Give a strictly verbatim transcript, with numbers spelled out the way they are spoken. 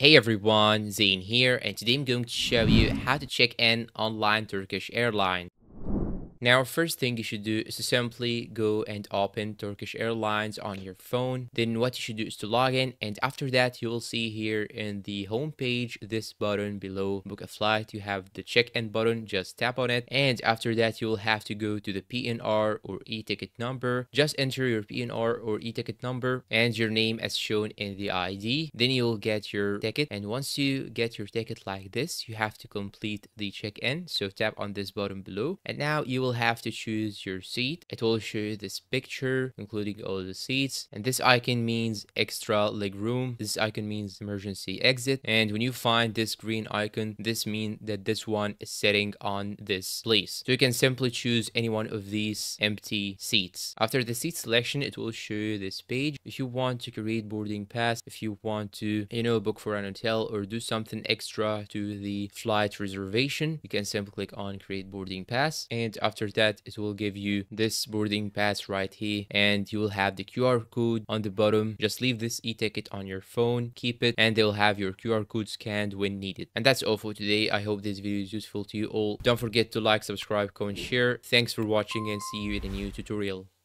Hey everyone, Zane here, and today I'm going to show you how to check in online Turkish Airlines. Now, first thing you should do is to simply go and open Turkish Airlines on your phone. Then what you should do is to log in, and after that you will see here in the home page this button below book a flight. You have the check-in button, just tap on it, and after that you will have to go to the P N R or e-ticket number. Just enter your P N R or e-ticket number and your name as shown in the I D. Then you'll get your ticket, and once you get your ticket like this, you have to complete the check-in. So tap on this button below, and now you will have to choose your seat. It will show you this picture including all the seats, and this icon means extra leg room, this icon means emergency exit, and when you find this green icon, this means that this one is sitting on this place. So you can simply choose any one of these empty seats. After the seat selection, it will show you this page. If you want to create boarding pass, if you want to, you know, book for an hotel or do something extra to the flight reservation, you can simply click on create boarding pass, and after After that, it will give you this boarding pass right here, and you will have the Q R code on the bottom. Just leave this e-ticket on your phone, keep it, and they'll have your Q R code scanned when needed. And that's all for today. I hope this video is useful to you all. Don't forget to like, subscribe, comment, share. Thanks for watching, and see you in a new tutorial.